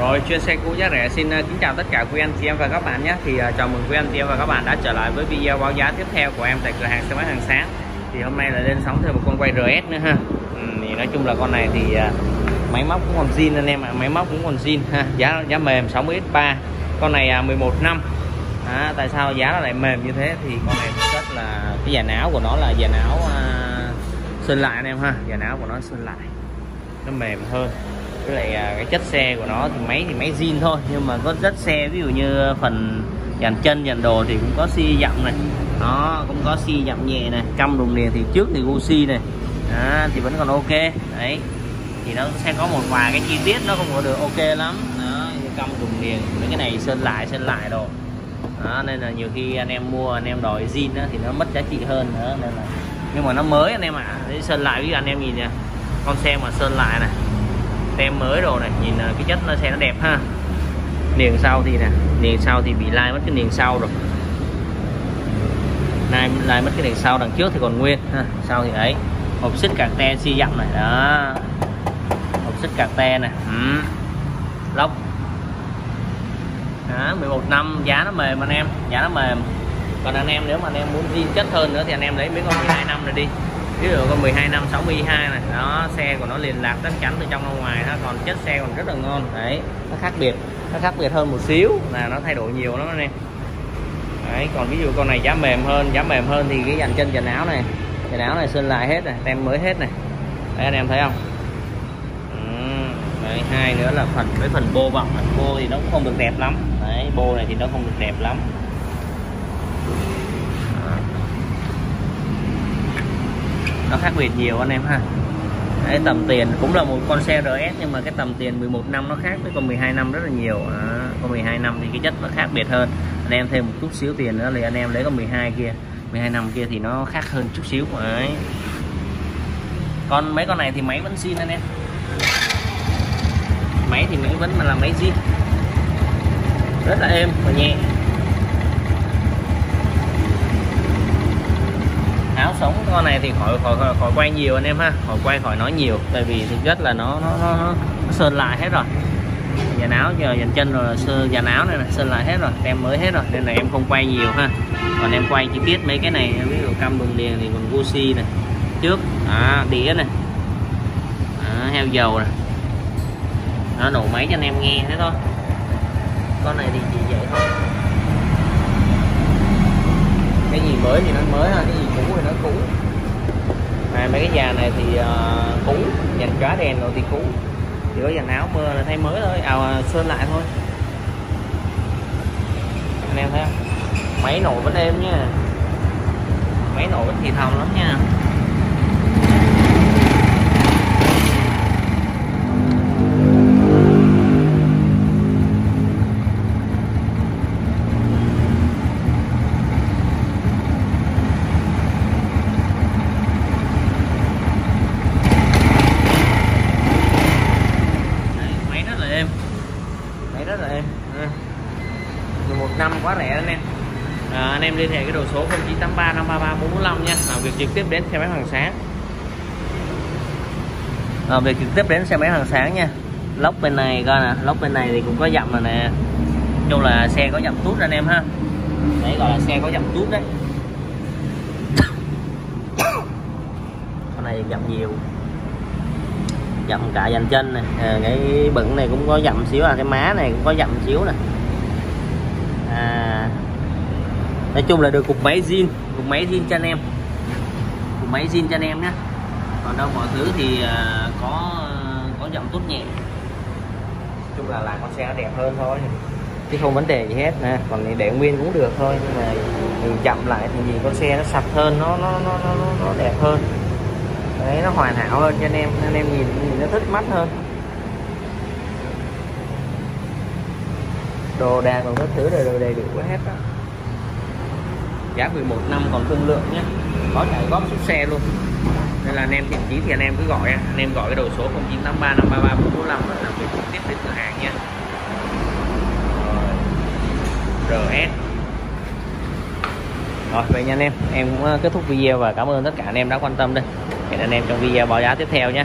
Rồi, chuyên xe cũ giá rẻ xin kính chào tất cả quý anh chị em và các bạn nhé. Thì chào mừng quý anh chị em và các bạn đã trở lại với video báo giá tiếp theo của em tại cửa hàng xe máy Hoàng Sáng. Thì hôm nay là lên sóng thêm một con quay RS nữa ha. Thì nói chung là con này thì máy móc cũng còn zin anh em ạ, máy móc cũng còn zin ha. Giá mềm 60x3. Con này 11 năm. À, tại sao giá nó lại mềm như thế? Thì con này rất là cái dàn áo của nó là dàn áo sơn lại anh em ha, dàn áo của nó sơn lại. Nó mềm hơn. Với lại cái chất xe của nó thì máy zin thôi, nhưng mà có rất xe ví dụ như phần dàn chân dàn đồ thì cũng có xi dặm này, nó cũng có xi dặm nhẹ này, căm đùng nè, thì trước thì gucci này đó, thì vẫn còn ok đấy. Thì nó sẽ có một vài cái chi tiết nó không có được ok lắm đó, như căm đùng nè, mấy cái này sơn lại đồ đó, nên là nhiều khi anh em mua anh em đòi zin thì nó mất giá trị hơn nữa, nên là nhưng mà nó mới anh em ạ. Sơn lại với anh em nhìn nè, con xe mà sơn lại này, tem mới đồ này, nhìn cái chất nó xe nó đẹp ha. Niềng sau thì nè, niềng sau thì bị lai mất cái niềng sau rồi, lai mất cái niềng sau, đằng trước thì còn nguyên ha, sau thì ấy. Hộp xích cạc te xi dặm này đó, hộp xích cạc te này, lốc đó, 11 năm giá nó mềm anh em, giá nó mềm. Còn anh em nếu mà anh em muốn zin chất hơn nữa thì anh em lấy mấy con 12 năm này đi. Ví dụ con 12 năm 62 này, nó xe của nó liền lạc tất chắn từ trong ra ngoài ha, còn chất xe còn rất là ngon đấy, nó khác biệt hơn một xíu là nó thay đổi nhiều lắm anh em. Đấy, còn ví dụ con này giá mềm hơn thì cái dàn chân dàn áo này sơn lại hết này, tem mới hết này. Đấy anh em thấy không? Đấy, hai nữa là phần bô vọng, bô thì nó cũng không được đẹp lắm. Đấy, bô này thì nó không được đẹp lắm. Nó khác biệt nhiều anh em ha. Đấy, tầm tiền cũng là một con xe RS nhưng mà cái tầm tiền 11 năm nó khác với con 12 năm rất là nhiều. À, con 12 năm thì cái chất nó khác biệt hơn. Anh em thêm một chút xíu tiền nữa thì anh em lấy con 12 năm kia thì nó khác hơn chút xíu. Đấy. Còn mấy con này thì máy vẫn zin anh em. Máy thì máy vẫn là máy zin. Rất là êm và nhẹ. Áo sống con này thì khỏi quay nhiều anh em ha, khỏi nói nhiều, tại vì thực chất là nó sơn lại hết rồi, dàn áo giờ dàn chân rồi, dàn áo này sơn lại hết rồi, tem mới hết rồi, nên là em không quay nhiều ha. Còn em quay chi tiết mấy cái này, ví dụ cam đường liền thì còn gucci này, trước đĩa này, heo dầu này, nó nổ máy cho anh em nghe thế thôi. Con này thì chỉ vậy thôi, cái gì mới thì nó mới ha, cái gì cũ thì nó cũ. Mấy cái già này thì cũ, dàn chóa đèn rồi thì cũ, chỉ có dàn áo mưa là thay mới thôi, sơn lại thôi anh em thấy không? Máy nổ vẫn êm nha, máy nổ vẫn thì thầm lắm nha. Quá rẻ anh em. Anh em liên hệ cái đầu số 0983 533 445 nha, làm việc trực tiếp đến xe máy Hoàng Sáng, làm việc trực tiếp đến xe máy Hoàng Sáng nha. Lốc bên này coi nè, lốc bên này thì cũng có dặm rồi nè, chung là xe có dặm tút anh em ha, đấy gọi là xe có dặm tút đấy. Con này dặm nhiều, dặm cả dàn chân này, cái bựng này cũng có dặm xíu, cái má này cũng có dặm xíu nè. Nói chung là được cục máy zin cho anh em, cục máy zin cho anh em nhé. Còn đâu mọi thứ thì có dặm tốt nhẹ, chung là con xe nó đẹp hơn thôi chứ không vấn đề gì hết nè. Còn để nguyên cũng được thôi, nhưng mà mình chậm lại thì con xe nó sạch hơn, nó đẹp hơn đấy, nó hoàn hảo hơn cho anh em, nên em nhìn nó thích mắt hơn. Đồ đạc còn các thứ đều đầy đủ hết đó. Giá 11 năm còn thương lượng nhé, có trả góp xuất xe luôn, nên là anh em thiện chí thì anh em cứ gọi, anh em gọi cái đầu số 0983 533 445 để làm việc trực tiếp đến cửa hàng nha. RS rồi, vậy nha anh em cũng kết thúc video và cảm ơn tất cả anh em đã quan tâm đây. Hẹn anh em trong video báo giá tiếp theo nhé.